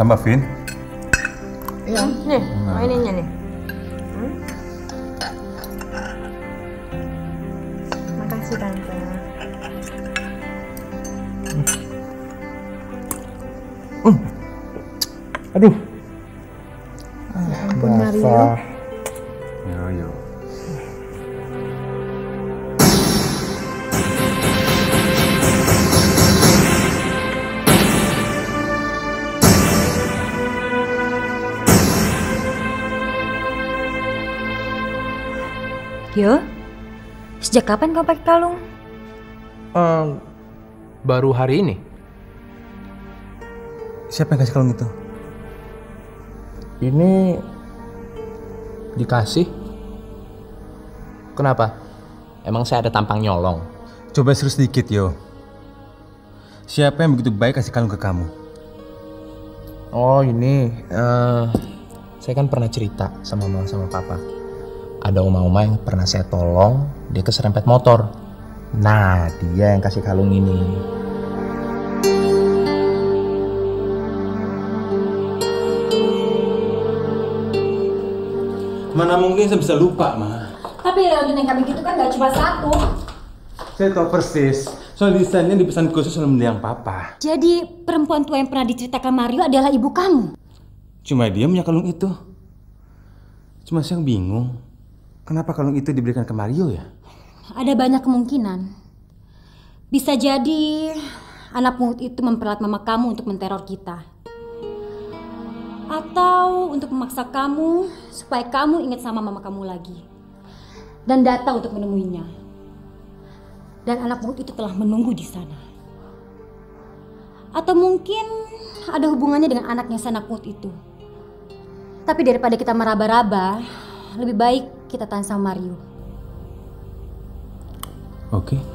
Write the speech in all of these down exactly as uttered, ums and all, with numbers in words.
Tambah Vin. Iya. Nih, nah. Maininnya nih. Hmm? Makasih Tante. Hmm. Aduh. Ya ampun Mario. Ya, ya. Yo, sejak kapan kau pakai kalung? Um, baru hari ini. Siapa yang kasih kalung itu? Ini dikasih. Kenapa? Emang saya ada tampang nyolong? Coba serius sedikit, yo. Siapa yang begitu baik kasih kalung ke kamu? Oh, ini. Uh, saya kan pernah cerita sama mama sama papa. Ada oma-oma yang pernah saya tolong, dia keserempet motor. Nah, dia yang kasih kalung ini. Mana mungkin saya bisa lupa, Ma. Tapi leonin yang kami gitu kan gak cuma satu. Saya tahu persis, soal desainnya dipesan khusus oleh mendiang Papa. Jadi, perempuan tua yang pernah diceritakan Mario adalah ibu kamu? Cuma dia punya kalung itu. Cuma saya bingung. Kenapa kalung itu diberikan ke Mario ya? Ada banyak kemungkinan. Bisa jadi anak pungut itu memperlat mama kamu untuk menteror kita. Atau untuk memaksa kamu supaya kamu ingat sama mama kamu lagi. Dan datang untuk menemuinya. Dan anak pungut itu telah menunggu di sana. Atau mungkin ada hubungannya dengan anaknya sanak pungut itu. Tapi daripada kita meraba-raba, lebih baik kita tanya sama Mario. Oke. Okay.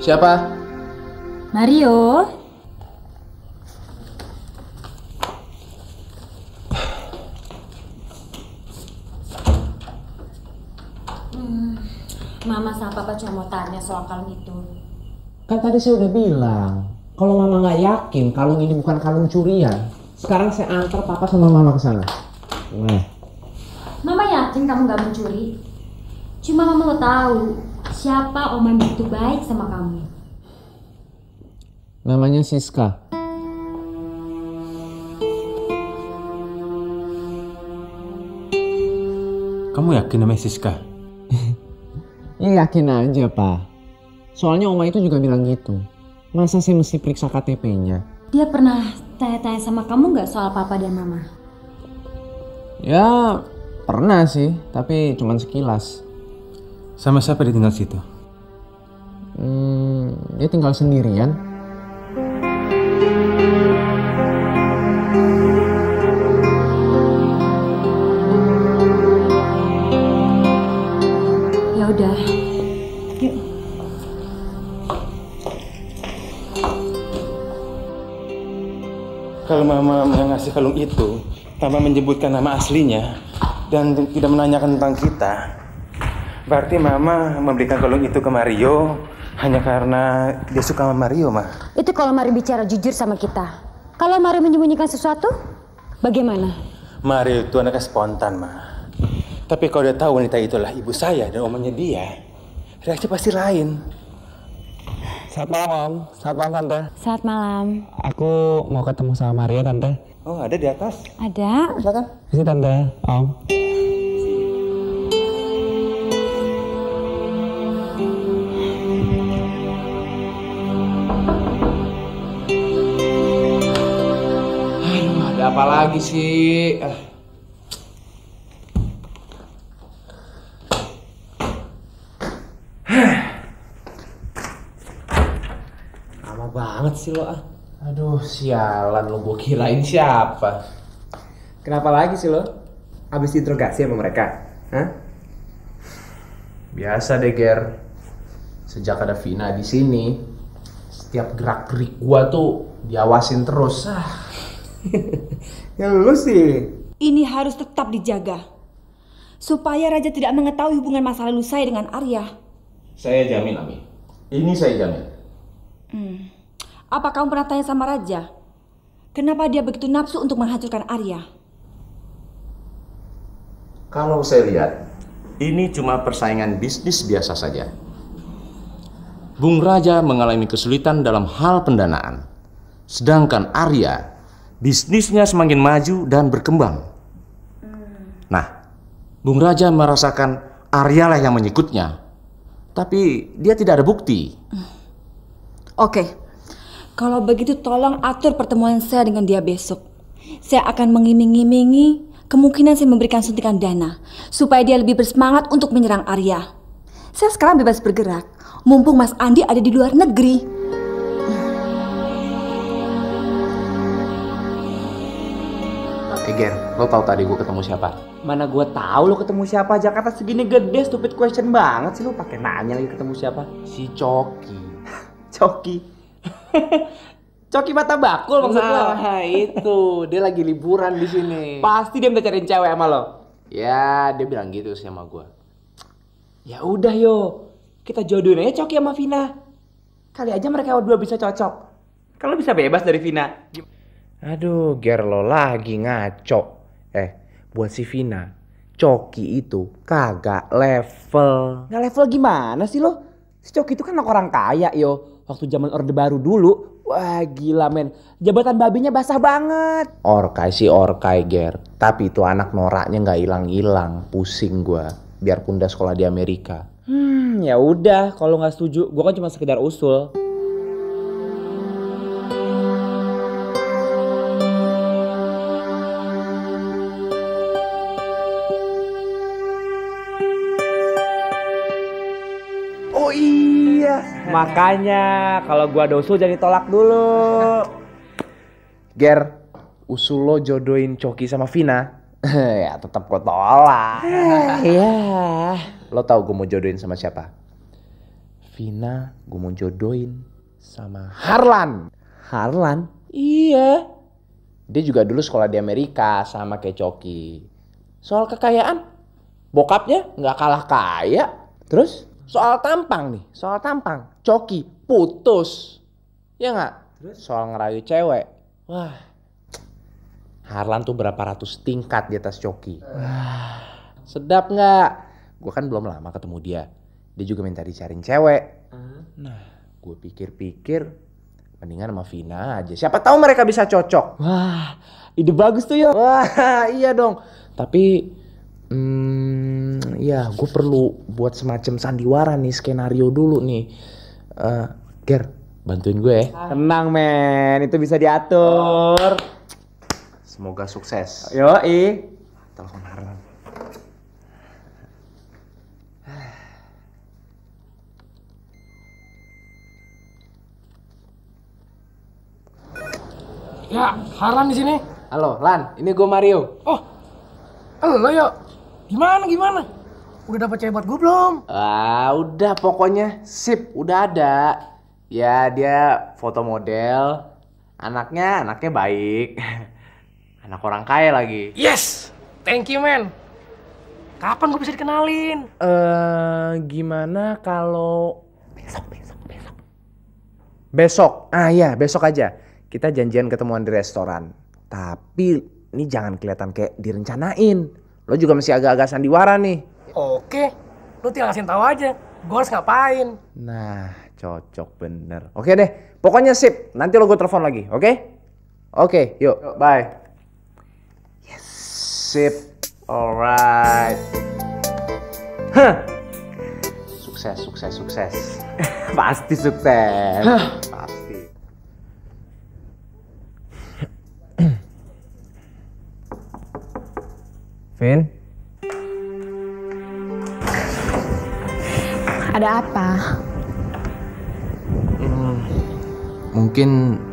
Siapa? Mario. Mama sama Papa cuma mau tanya soal kalung itu. Kan tadi saya udah bilang, kalau Mama nggak yakin kalung ini bukan kalung curian, sekarang saya antar Papa sama Mama ke sana. Nah. Mama yakin kamu nggak mencuri? Cuma Mama mau tahu siapa Oma itu baik sama kamu. Namanya Siska. Kamu yakin namanya Siska? Ya yakin aja, Pak. Soalnya Oma itu juga bilang gitu. Masa sih mesti periksa K T P-nya? Dia pernah tanya-tanya sama kamu nggak soal Papa dan Mama? Ya, pernah sih. Tapi cuman sekilas. Sama siapa dia tinggal situ? Hmm, dia tinggal sendirian. Udah, yuk. Kalau Mama ngasih kalung itu tanpa menyebutkan nama aslinya dan tidak menanyakan tentang kita, berarti Mama memberikan kalung itu ke Mario hanya karena dia suka sama Mario, Ma. Itu kalau Mario bicara jujur sama kita. Kalau Mario menyembunyikan sesuatu, bagaimana? Mario itu anaknya spontan, Ma. Tapi kalau dia tahu wanita itulah ibu saya dan omanya dia, reaksi pasti lain. Selamat malam, selamat malam Tante. Selamat malam. Aku mau ketemu sama Mario, Tante. Oh, ada di atas? Ada. Silakan. Sini Tante, Om. Aduh, ada apa lagi sih? Banget sih lo ah. Aduh sialan lo, gue kirain siapa. Kenapa lagi sih lo? Abis interogasi sama mereka? Hah? Biasa deh Ger. Sejak ada Vina di sini, setiap gerak gerik gua tuh diawasin terus. Ah. Ya lu sih Ini harus tetap dijaga, supaya Raja tidak mengetahui hubungan masa lalu saya dengan Arya. Saya jamin, Ami. Ini saya jamin. Hmm. Apa kamu pernah tanya sama Raja? Kenapa dia begitu nafsu untuk menghancurkan Arya? Kalau saya lihat, ini cuma persaingan bisnis biasa saja. Bung Raja mengalami kesulitan dalam hal pendanaan, sedangkan Arya bisnisnya semakin maju dan berkembang. Hmm. Nah, Bung Raja merasakan Arya lah yang menyikutnya, tapi dia tidak ada bukti. Hmm. Oke, okay. Kalau begitu tolong atur pertemuan saya dengan dia besok. Saya akan mengiming-imingi kemungkinan saya memberikan suntikan dana supaya dia lebih bersemangat untuk menyerang Arya. Saya sekarang bebas bergerak, mumpung Mas Andi ada di luar negeri. Ger, lo tau tadi gue ketemu siapa? Mana gue tahu lo ketemu siapa? Jakarta segini gede, stupid question banget sih lo pakai nanya lagi ketemu siapa? Si Coki. Coki. Coki mata bakul maksud lo? Nah, itu dia lagi liburan di sini. Pasti dia minta cariin cewek sama lo. Ya, dia bilang gitu sih sama gue. Ya udah yo, kita jodohin aja Coki sama Vina. Kali aja mereka berdua bisa cocok. Kalau bisa bebas dari Vina. Aduh, Ger lo lagi ngaco. Eh, buat si Vina, Coki itu kagak level. Nggak level gimana sih lo? Si Coki itu kan orang kaya yo. Waktu zaman Orde Baru dulu, wah gila men. Jabatan babinya basah banget. Orkai si orkai Ger, tapi itu anak noraknya nggak hilang-hilang. Pusing gua, biarpun udah sekolah di Amerika. Hmm, ya udah. Kalau nggak setuju, gua kan cuma sekedar usul. Makanya kalau gua ada usul jadi tolak dulu. Ger, usul lo jodohin Coki sama Vina. Ya tetap gua tolak. Iya. Lo tau gua mau jodohin sama siapa? Vina gua mau jodohin sama Harlan. Harlan? Iya. Dia juga dulu sekolah di Amerika sama kayak Coki. Soal kekayaan, bokapnya nggak kalah kaya. Terus? Soal tampang nih, soal tampang, Coki putus, ya nggak? Soal ngerayu cewek, wah, Harlan tuh berapa ratus tingkat di atas Coki. Wah, sedap nggak? Gue kan belum lama ketemu dia, dia juga minta dicariin cewek. Nah, gue pikir-pikir, mendingan sama Vina aja. Siapa tahu mereka bisa cocok. Wah, ide bagus tuh ya. Wah, iya dong. Tapi Hmm, ya gue perlu buat semacam sandiwara nih, skenario dulu nih. Uh, Ger, bantuin gue ya. Tenang men, itu bisa diatur. Semoga sukses. Yoi. Telepon Harlan. Ya, Harlan di sini. Halo, Lan. Ini gue Mario. Oh, halo yuk. Gimana gimana? Udah dapat cewek buat gue belum? Ah, udah pokoknya sip, udah ada. Ya dia foto model, anaknya anaknya baik, anak orang kaya lagi. Yes, thank you man. Kapan gue bisa dikenalin? Eh, uh, gimana kalau besok besok besok? Besok, ah ya besok aja. Kita janjian ketemuan di restoran. Tapi ini jangan kelihatan kayak direncanain. Lo juga masih agak-agak sandiwara nih. Oke, lo tinggal kasih tahu aja. Gue harus ngapain? Nah, cocok bener. Oke deh, pokoknya sip. Nanti lo gue telepon lagi, oke? Oke, yuk, yuk, bye. Yes, sip. Alright. Hah. Sukses, sukses, sukses. Pasti sukses. Hah. Pasti. Vin? Ada apa? Hmm, mungkin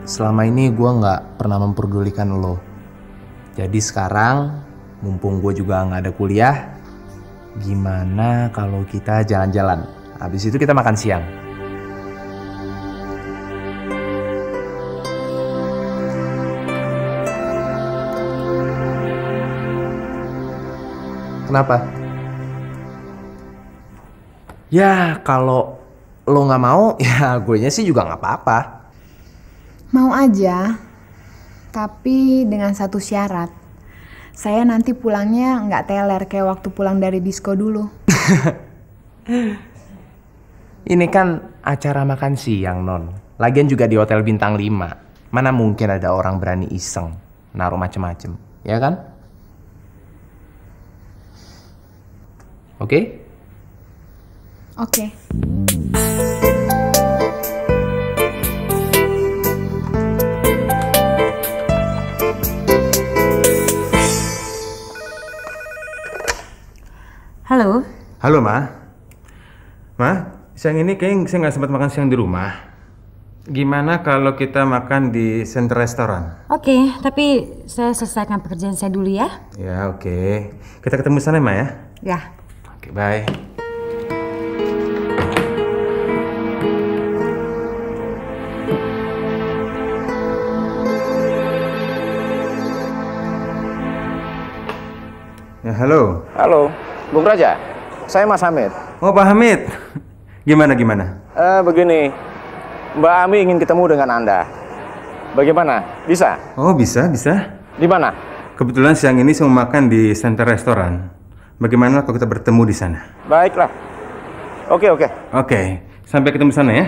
selama ini gue nggak pernah memperdulikan lo. Jadi sekarang, mumpung gue juga nggak ada kuliah, gimana kalau kita jalan-jalan? Habis itu kita makan siang. Kenapa? Ya kalau lo nggak mau, ya guenya sih juga nggak apa-apa. Mau aja, tapi dengan satu syarat. Saya nanti pulangnya nggak teler kayak waktu pulang dari disco dulu. Ini kan acara makan siang, Non. Lagian juga di hotel bintang lima. Mana mungkin ada orang berani iseng naruh macem-macem, ya kan? Oke? Oke. Halo. Halo, Ma. Ma, siang ini kayaknya saya nggak sempat makan siang di rumah. Gimana kalau kita makan di Center Restoran? Oke, okay, tapi saya selesaikan pekerjaan saya dulu ya. Ya, oke. Okay. Kita ketemu sana, Ma, ya? Ya. Oke, okay, bye. Ya, halo. Halo. Bung Raja, saya Mas Hamid. Oh, Pak Hamid. Gimana, gimana? Eh, begini. Mbak Ami ingin ketemu dengan Anda. Bagaimana? Bisa? Oh, bisa, bisa. Di mana? Kebetulan siang ini saya mau makan di Center Restoran. Bagaimana kalau kita bertemu di sana? Baiklah. Oke, oke. Oke, sampai ketemu sana ya.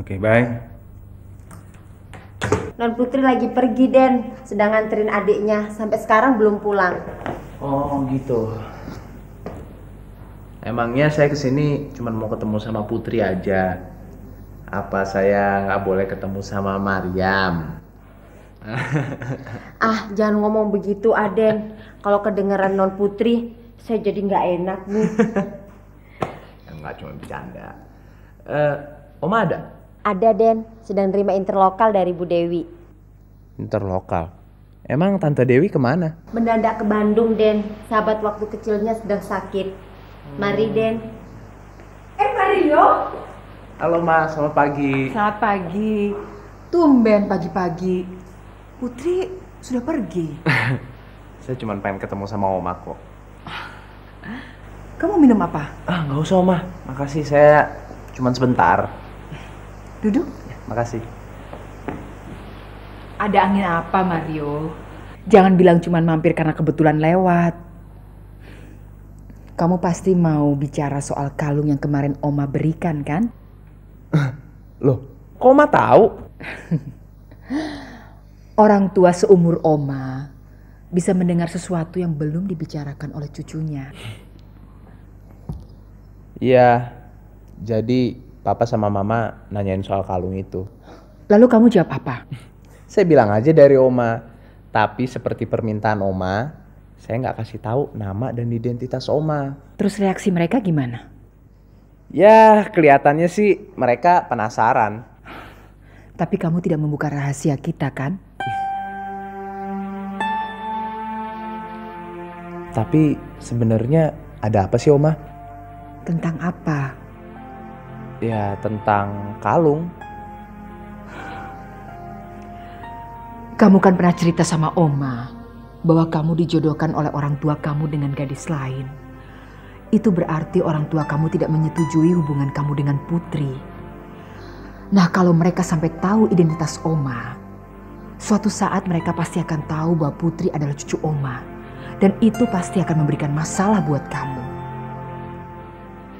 Oke, bye. Non Putri lagi pergi, Den. Sedang nganterin adiknya. Sampai sekarang belum pulang. Oh, gitu. Emangnya saya kesini cuma mau ketemu sama Putri aja. Apa saya nggak boleh ketemu sama Maryam? Ah, jangan ngomong begitu, Aden. Kalau kedengeran Non Putri, saya jadi nggak enak nih. Nggak, cuma bercanda. Uh, Oma ada? Ada, Den. Sedang terima interlokal dari Bu Dewi. Interlokal? Emang Tante Dewi kemana? Mendadak ke Bandung, Den. Sahabat waktu kecilnya sedang sakit. Mari, Den. Eh, Mario. Halo, Mas. Selamat pagi. Selamat pagi. Tumben pagi-pagi. Putri sudah pergi. Saya cuma pengen ketemu sama Oma kok. Kamu minum apa? Ah, nggak usah, Oma. Makasih, saya cuma sebentar. Duduk. Ya, makasih. Ada angin apa, Mario? Jangan bilang cuma mampir karena kebetulan lewat. Kamu pasti mau bicara soal kalung yang kemarin Oma berikan, kan? Loh, kok Oma tahu? Orang tua seumur Oma bisa mendengar sesuatu yang belum dibicarakan oleh cucunya. Iya, jadi Papa sama Mama nanyain soal kalung itu. Lalu kamu jawab apa? Saya bilang aja dari Oma, tapi seperti permintaan Oma, saya nggak kasih tahu nama dan identitas Oma. Terus reaksi mereka gimana? Ya, kelihatannya sih mereka penasaran. Tapi kamu tidak membuka rahasia kita, kan? Tapi sebenarnya ada apa sih, Oma? Tentang apa? Ya, tentang kalung. Kamu kan pernah cerita sama Oma bahwa kamu dijodohkan oleh orang tua kamu dengan gadis lain. Itu berarti orang tua kamu tidak menyetujui hubungan kamu dengan Putri. Nah, kalau mereka sampai tahu identitas Oma, suatu saat mereka pasti akan tahu bahwa Putri adalah cucu Oma. Dan itu pasti akan memberikan masalah buat kamu.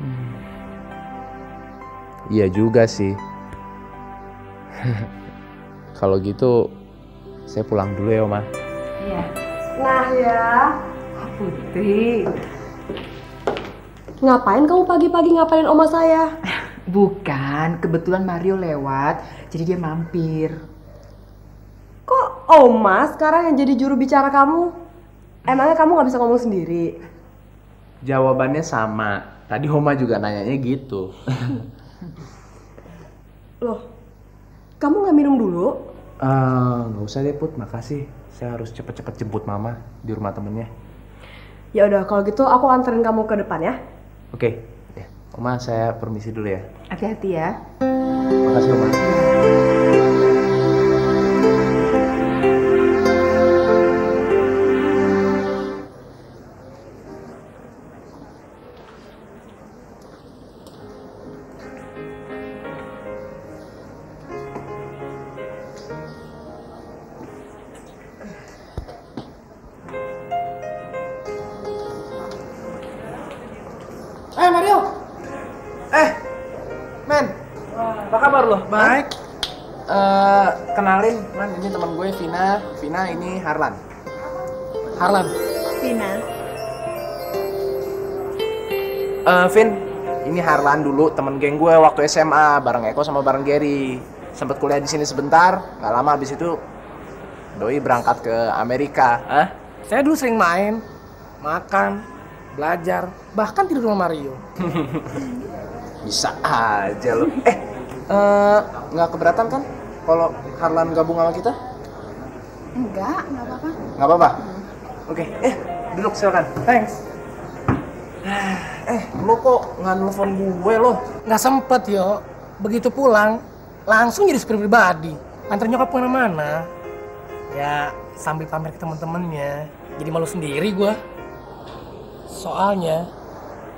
Hmm. Iya juga sih. Kalau gitu, saya pulang dulu ya, Oma. Iya. Nah ya, Putri. Ngapain kamu pagi-pagi ngapalin Oma saya? Bukan, kebetulan Mario lewat, jadi dia mampir. Kok Oma sekarang yang jadi juru bicara kamu? Emangnya kamu nggak bisa ngomong sendiri? Jawabannya sama. Tadi Oma juga nanyanya gitu. Loh, kamu nggak minum dulu? Uh, nggak usah deh, Put, makasih. Saya harus cepet-cepet jemput Mama di rumah temennya. Ya udah, kalau gitu aku anterin kamu ke depan ya. Oke, ya. Oma saya permisi dulu ya. Hati-hati ya. Makasih, Oma. Apa kabar lo? Baik. Uh, kenalin, man, ini teman gue Vina. Vina ini Harlan. Harlan. Vina. Uh, Vin, ini Harlan dulu temen geng gue waktu S M A bareng Eko sama bareng Gary. Sempet kuliah di sini sebentar, nggak lama abis itu Doi berangkat ke Amerika. Hah? Saya dulu sering main, makan, belajar, bahkan tidur sama Mario. Bisa aja lo. Eh, nggak uh, keberatan kan kalau Harlan gabung sama kita? Enggak, nggak apa-apa. Nggak apa-apa? Hmm. Oke, okay. eh duduk silakan. Thanks. Eh, lo kok nggak nelfon gue lo? Nggak sempet yo. Begitu pulang, langsung jadi supir pribadi. Antar nyokap kemana-mana. Ya, sambil pamer ke temen-temennya. Jadi malu sendiri gue. Soalnya,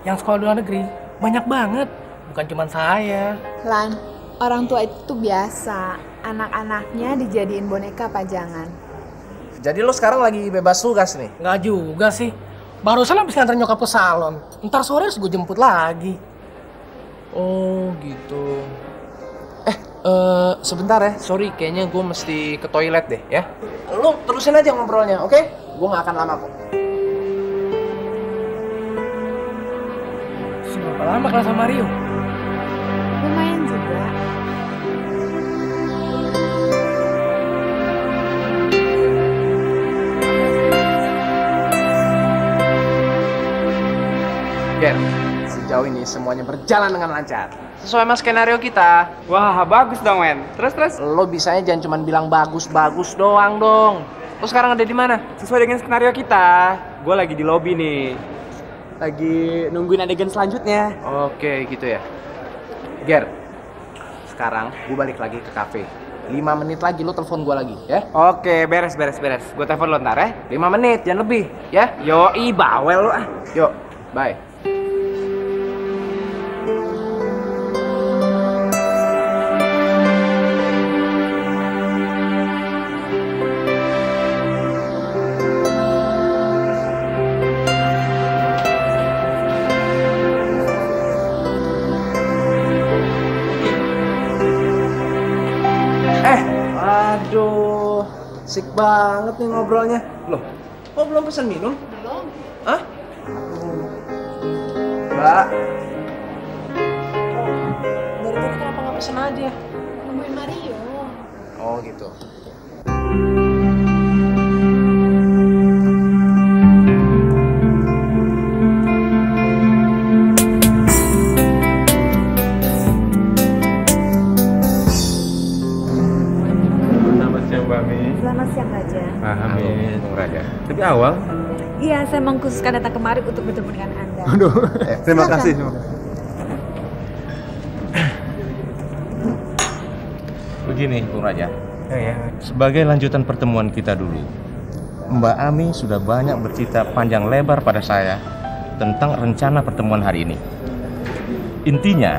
yang sekolah luar negeri banyak banget. Bukan cuma saya. Lan, orang tua itu biasa. Anak-anaknya dijadiin boneka pajangan. Jadi lo sekarang lagi bebas tugas nih? Nggak juga sih. Barusan habis nganter nyokap ke salon. Ntar sore harus gue jemput lagi. Oh gitu. Eh, uh, sebentar ya. Sorry, kayaknya gue mesti ke toilet deh ya. Lo terusin aja ngobrolnya, oke? Okay? Gue nggak akan lama kok. Berapa lama kelas sama Mario? Lumayan juga. Ger, sejauh ini semuanya berjalan dengan lancar. Sesuai sama skenario kita. Wah, bagus dong, men. Terus, terus? Lo bisanya jangan cuma bilang bagus-bagus doang dong. Lo sekarang ada di mana? Sesuai dengan skenario kita. Gue lagi di lobby nih. Lagi nungguin adegan selanjutnya. Oke, gitu ya. Ger, sekarang gue balik lagi ke kafe. lima menit lagi lo telepon gue lagi, ya? Oke, beres, beres, beres. Gue telepon lo ntar ya. lima menit, jangan lebih, ya? Yoi, bawel lo ah. Yuk, bye. Asik banget nih ngobrolnya. Loh, kok belum pesan minum? Belum. Hah? Mbak. Oh, dari tadi kenapa nggak pesan aja? Nungguin Mario. Oh gitu. Lebih awal? Iya, saya mengkhususkan datang kemari untuk bertemu dengan Anda. Aduh, eh, terima kasih. Begini, Bung Raja. Ya, ya. Sebagai lanjutan pertemuan kita dulu, Mbak Ami sudah banyak bercerita panjang lebar pada saya tentang rencana pertemuan hari ini. Intinya,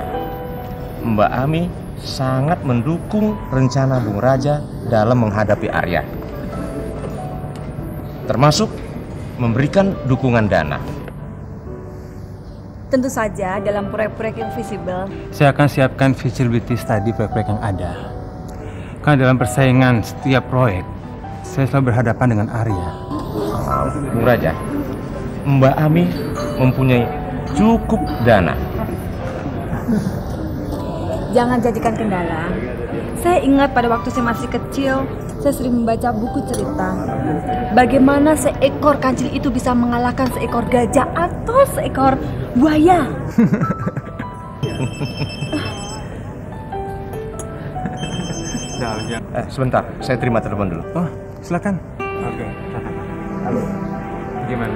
Mbak Ami sangat mendukung rencana Bung Raja dalam menghadapi Arya. Termasuk memberikan dukungan dana. Tentu saja dalam proyek-proyek yang visible. Saya akan siapkan visibility study proyek-proyek yang ada. Karena dalam persaingan setiap proyek, saya selalu berhadapan dengan Arya. Bung Raja, Mbak Ami mempunyai cukup dana. Jangan jadikan kendala. Saya ingat pada waktu saya masih kecil, saya sering membaca buku cerita bagaimana seekor kancil itu bisa mengalahkan seekor gajah atau seekor buaya. Eh, sebentar, saya terima telepon dulu. Oh, silakan. Oke, silakan. Halo. Gimana?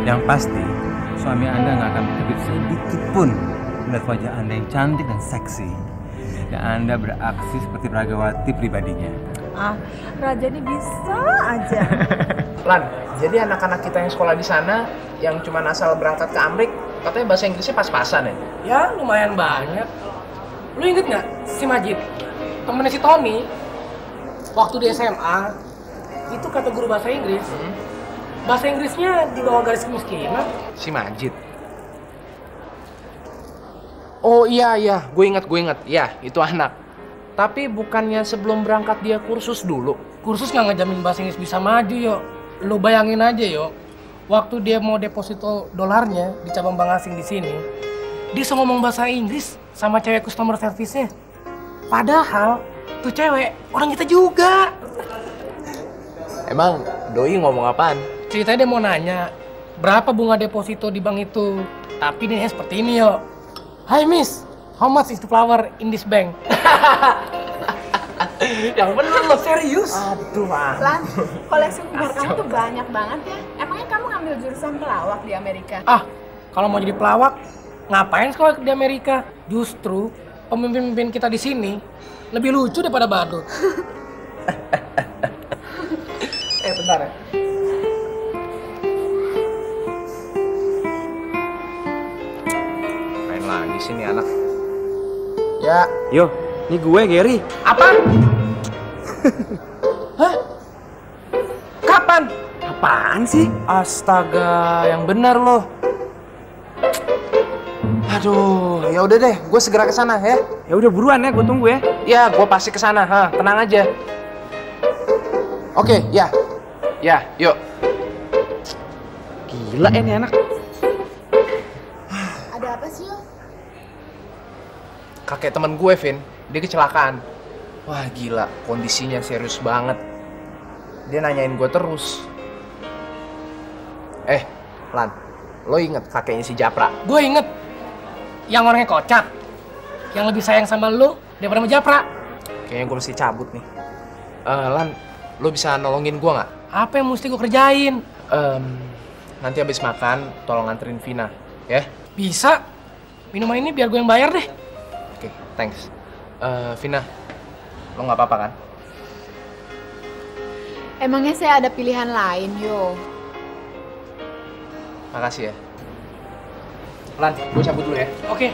Yang pasti, suami Anda nggak akan berkedip sedikit pun melihat wajah Anda yang cantik dan seksi. Dan Anda beraksi seperti peragawati pribadinya. Ah, Raja ini bisa aja. Lan, jadi anak-anak kita yang sekolah di sana yang cuma asal berangkat ke Amerika, katanya bahasa Inggrisnya pas-pasan ya? Ya, lumayan banyak. Lu inget nggak si Majid, temennya si Tommy, waktu di S M A, itu kata guru bahasa Inggris, hmm. bahasa Inggrisnya di bawah garis kemiskinan. Si Majid? Oh iya, iya, gue ingat, gue ingat. Ya, itu anak. Tapi bukannya sebelum berangkat dia kursus dulu? Kursus nggak ngejamin bahasa Inggris bisa maju, yo. Lu bayangin aja, yo. Waktu dia mau deposito dolarnya di cabang bank asing di sini, dia so ngomong bahasa Inggris sama cewek customer service-nya. Padahal tuh cewek orang kita juga. Emang doi ngomong apaan? Ceritanya dia mau nanya berapa bunga deposito di bank itu. Tapi nih seperti ini, yo. Hi miss, how much is the flower in this bank? Yang bener lo, serius? Aduh, man. Lan, koleksi umur kamu tuh banyak banget ya. Emangnya kamu ngambil jurusan pelawak di Amerika? Ah, kalau mau jadi pelawak, ngapain sekolah di Amerika? Justru, pemimpin-pemimpin kita di sini lebih lucu daripada badut. eh, bentar ya. Main lagi sih nih anak. Ya. Yo, ini gue, Gary. Apaan? Hah? Kapan? Apaan sih? Astaga, yang benar loh. Aduh, ya udah deh, gue segera ke sana ya. Ya udah buruan ya, gue tunggu ya. Ya, gue pasti ke sana. Ha, tenang aja. Oke, ya. Ya, yuk. Gila ini anak. Ada apa sih, lo? Kakek teman gue, Vin, dia kecelakaan. Wah, gila, kondisinya serius banget. Dia nanyain gue terus. Eh, Lan, lo inget kakeknya si Japra? Gue inget. Yang orangnya kocak. Yang lebih sayang sama lo daripada sama Japra. Kayaknya gue mesti cabut nih. Uh, Lan, lo bisa nolongin gue nggak? Apa yang mesti gue kerjain? Um, nanti habis makan, tolong anterin Vina, ya? Bisa. Minuman ini biar gue yang bayar deh. Oke, okay, thanks. Uh, Vina, lo nggak apa-apa kan? Emangnya saya ada pilihan lain, yo. Makasih ya. Lan, gue cabut dulu ya. Oke. Okay.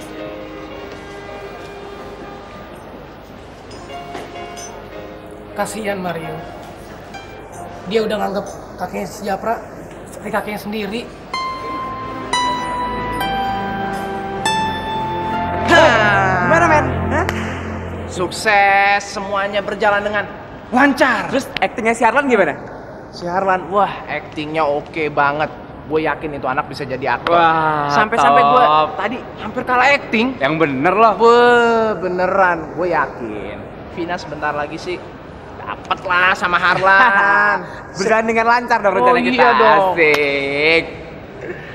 Kasihan Mario. Dia udah nganggep kakeknya si Japra seperti kakeknya sendiri. Gimana, men? Hah? Sukses, semuanya berjalan dengan lancar. Terus aktingnya si Harlan gimana? Si Harlan, wah aktingnya oke banget. Gue yakin itu anak bisa jadi aktor. Sampai-sampai gue tadi hampir kalah acting. Yang bener loh. Wah, beneran, gue yakin. Vina sebentar lagi sih dapat lah sama Harlan. Berjalan dengan lancar dong rencana kita. Iya dong. Asik.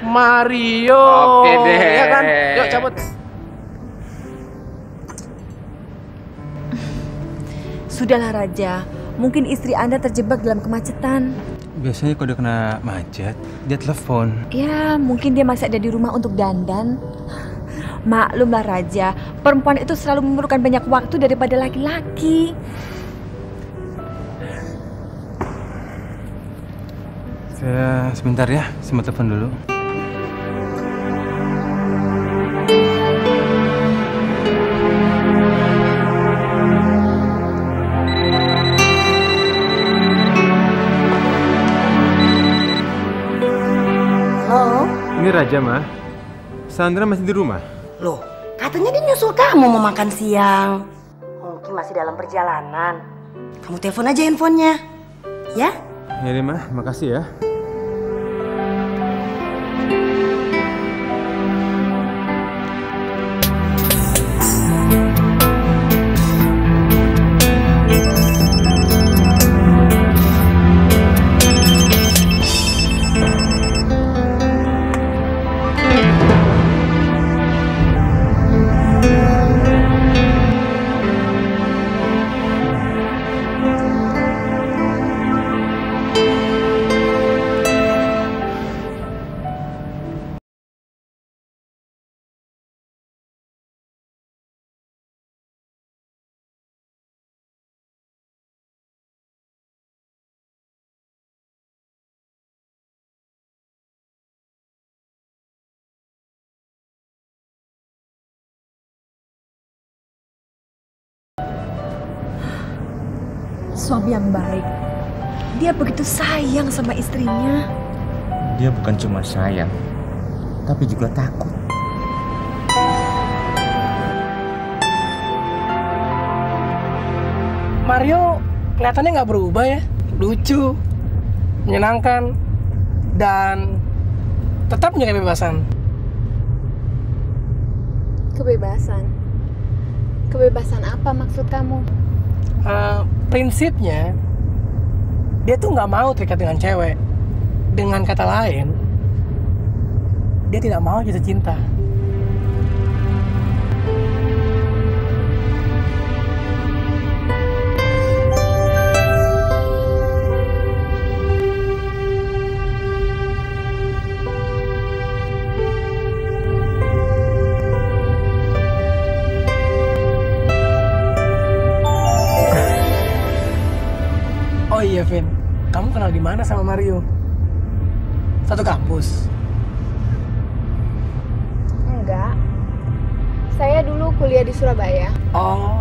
Mario. Oke deh. Iya kan? Yuk cabut. Sudahlah Raja, mungkin istri Anda terjebak dalam kemacetan. Biasanya kalau dia kena macet, dia telepon. Ya, mungkin dia masih ada di rumah untuk dandan. Maklumlah Raja, perempuan itu selalu memerlukan banyak waktu daripada laki-laki. Saya sebentar ya, saya telepon dulu. Raja, Ma. Sandra masih di rumah. Loh, katanya dia nyusul kamu mau makan siang. Mungkin masih dalam perjalanan. Kamu telepon aja handphonenya. Ya? Ya deh, Ma. Makasih ya. suami yang baik. Dia begitu sayang sama istrinya. Dia bukan cuma sayang, tapi juga takut. Mario kelihatannya nggak berubah ya. Lucu, menyenangkan, dan tetap punya kebebasan. Kebebasan? Kebebasan apa maksud kamu? Uh, prinsipnya, dia tuh nggak mau terikat dengan cewek. Dengan kata lain, dia tidak mau jatuh cinta. Oh iya, Vin, kamu kenal di mana sama Mario? Satu kampus? Enggak, saya dulu kuliah di Surabaya. Oh.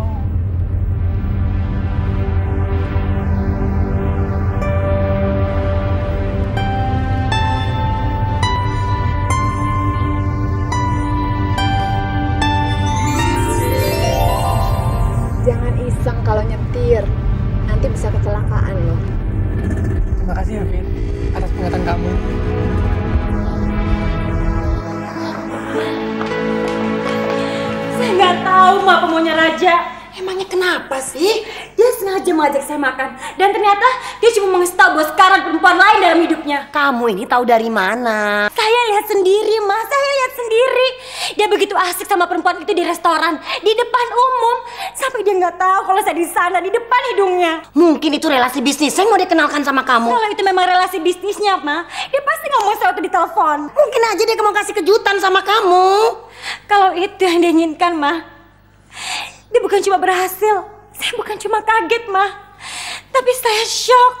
Jangan iseng kalau nyetir. Nanti bisa kecelakaan loh. Terima kasih ya, Vin, atas peringatan kamu. Saya nggak tahu mak pemaunya Raja. Emangnya kenapa sih? Dia sengaja mengajak saya makan. Dan ternyata dia cuma mengasih tahu bahwa sekarang perempuan lain dalam hidupnya. Kamu ini tahu dari mana? Saya lihat sendiri, Mas. Saya lihat sendiri. Dia begitu asik sama perempuan itu di restoran, di depan umum. Sampai dia nggak tahu kalau saya di sana, di depan hidungnya. Mungkin itu relasi bisnis. Saya mau dikenalkan sama kamu. Kalau itu memang relasi bisnisnya, Ma, dia pasti ngomong sesuatu di telepon. Mungkin aja dia mau kasih kejutan sama kamu. Kalau itu yang dia inginkan, Ma, dia bukan cuma berhasil. Saya bukan cuma kaget, Ma, tapi saya shock.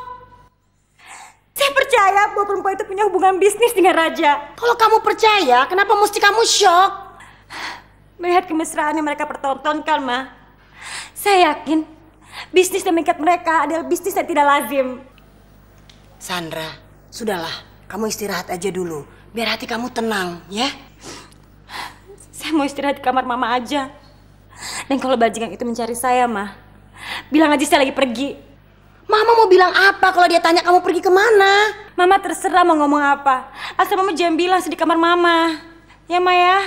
Saya percaya bahwa perempuan itu punya hubungan bisnis dengan Raja. Kalau kamu percaya, kenapa mesti kamu shock? Melihat kemesraan yang mereka pertontonkan, Ma, saya yakin bisnis dan mengikat mereka adalah bisnis yang tidak lazim. Sandra, sudahlah, kamu istirahat aja dulu, biar hati kamu tenang, ya? Saya mau istirahat di kamar Mama aja. Dan kalau bajingan itu mencari saya, Ma, bilang aja saya lagi pergi. Mama mau bilang apa kalau dia tanya kamu pergi kemana? Mama terserah mau ngomong apa. Asal Mama jangan bilang saya di kamar Mama. Ya, Ma, ya?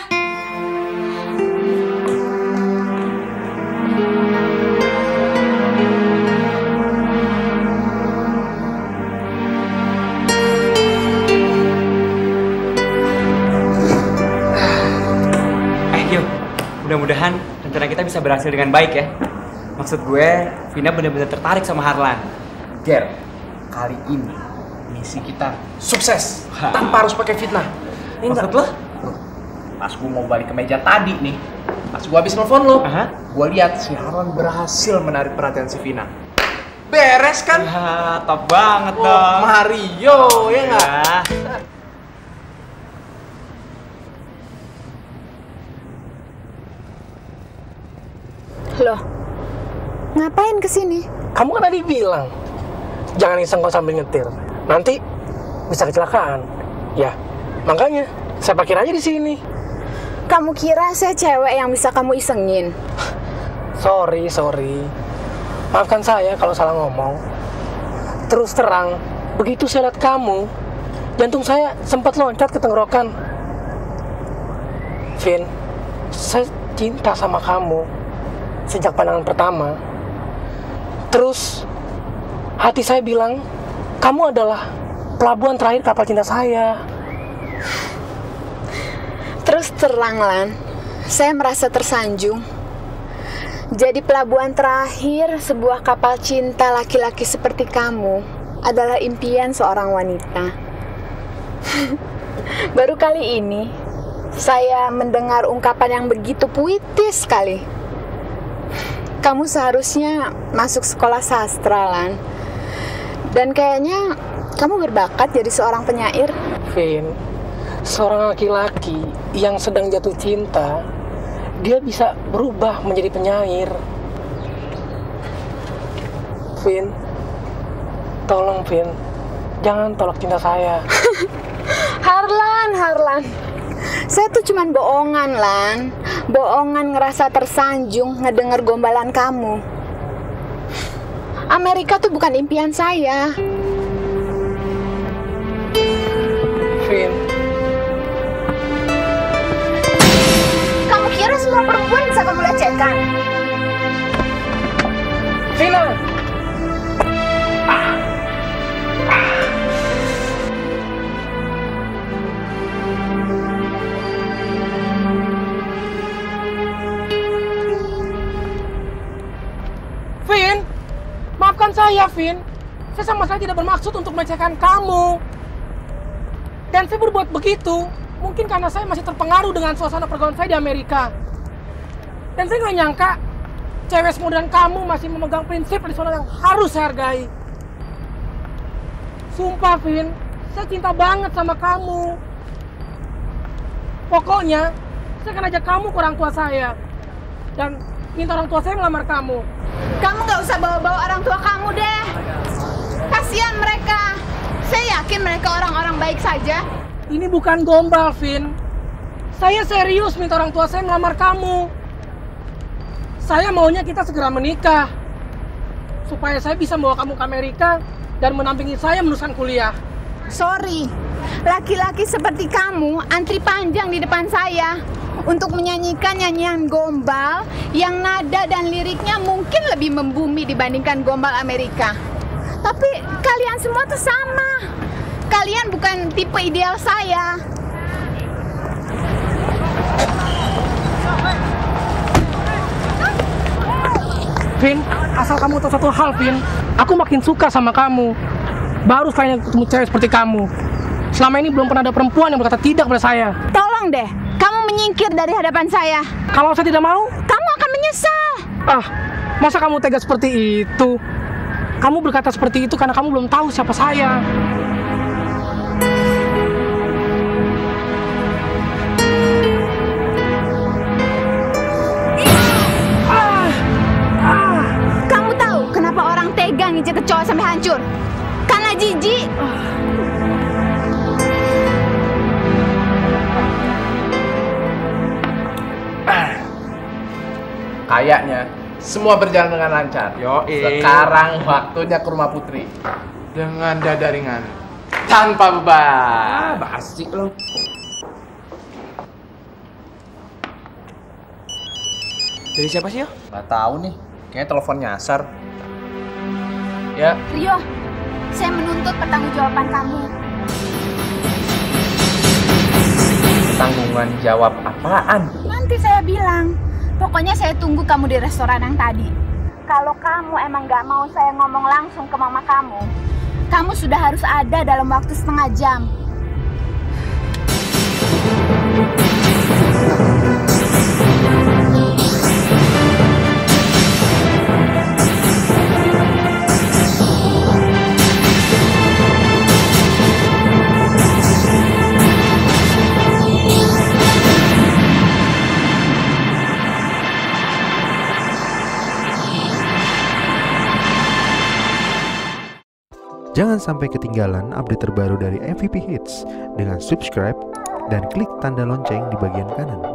Eh, yuk. Mudah-mudahan rencana kita bisa berhasil dengan baik ya. Maksud gue, Vina benar-benar tertarik sama Harlan. Ger, kali ini misi kita sukses tanpa harus pakai fitnah. Ini maksud lo? Pas gue mau balik ke meja tadi nih, pas gue habis nelfon lo, uh-huh. gue lihat si Harlan berhasil menarik perhatian si Vina. Beres kan? Ya, top banget dong. Oh, Mario, ya nggak? Loh, ngapain kesini? Kamu kan tadi bilang jangan iseng kau sambil nyetir, nanti bisa kecelakaan. Ya, makanya saya parkir aja di sini. Kamu kira saya cewek yang bisa kamu isengin? Sorry, sorry. Maafkan saya kalau salah ngomong. Terus terang, begitu saya lihat kamu, jantung saya sempat loncat ke tenggorokan. Vin, saya cinta sama kamu sejak pandangan pertama. Terus hati saya bilang, kamu adalah pelabuhan terakhir kapal cinta saya. Terus terang, Lan, saya merasa tersanjung. Jadi pelabuhan terakhir sebuah kapal cinta laki-laki seperti kamu adalah impian seorang wanita. Baru kali ini saya mendengar ungkapan yang begitu puitis sekali. Kamu seharusnya masuk sekolah sastra, Lan. Dan kayaknya kamu berbakat jadi seorang penyair. Vin, seorang laki-laki yang sedang jatuh cinta, dia bisa berubah menjadi penyair. Vin, Tolong, Vin. Jangan tolak cinta saya. Harlan, Harlan. Saya tuh cuman bohongan, Lan. Bohongan ngerasa tersanjung ngedenger gombalan kamu. Amerika tuh bukan impian saya. Vin. Kamu kira semua perempuan bisa kamu lecehkan? Vina! Ah. Ah. Vin, maafkan saya, Vin. Saya sama sekali tidak bermaksud untuk melecehkan kamu. Dan saya berbuat begitu, mungkin karena saya masih terpengaruh dengan suasana pergaulan saya di Amerika. Dan saya nggak nyangka cewek semudan kamu masih memegang prinsip personal yang harus saya hargai. Sumpah, Vin, saya cinta banget sama kamu. Pokoknya, saya akan ajak kamu ke orang tua saya. Dan minta orang tua saya melamar kamu. Kamu nggak usah bawa-bawa orang tua kamu deh. Kasihan mereka. Saya yakin mereka orang-orang baik saja. Ini bukan gombal, Vin. Saya serius minta orang tua saya melamar kamu. Saya maunya kita segera menikah, supaya saya bisa bawa kamu ke Amerika dan menampingi saya meneruskan kuliah. Sorry, laki-laki seperti kamu antri panjang di depan saya untuk menyanyikan nyanyian gombal yang nada dan liriknya mungkin lebih membumi dibandingkan gombal Amerika. Tapi kalian semua tuh sama. Kalian bukan tipe ideal saya. Vin, asal kamu tahu satu hal, Vin, aku makin suka sama kamu. Baru saya ketemu cewek seperti kamu. Selama ini belum pernah ada perempuan yang berkata tidak pada saya. Tolong deh, kamu menyingkir dari hadapan saya. Kalau saya tidak mau, kamu akan menyesal. Ah, masa kamu tega seperti itu? Kamu berkata seperti itu karena kamu belum tahu siapa saya. Ngejek kecoa sampai hancur karena jijik. Kayaknya semua berjalan dengan lancar. Yoi. Sekarang waktunya ke rumah Putri dengan dada ringan tanpa beban. Ah, basi lo. Dari siapa sih ya? Nggak tahu nih. Kayaknya telepon nyasar. Ya. Rio, saya menuntut pertanggungjawaban kamu. Pertanggungan jawab apaan? Nanti saya bilang. Pokoknya saya tunggu kamu di restoran yang tadi. Kalau kamu emang gak mau saya ngomong langsung ke mama kamu, kamu sudah harus ada dalam waktu setengah jam. Jangan sampai ketinggalan update terbaru dari M V P Hits dengan subscribe dan klik tanda lonceng di bagian kanan.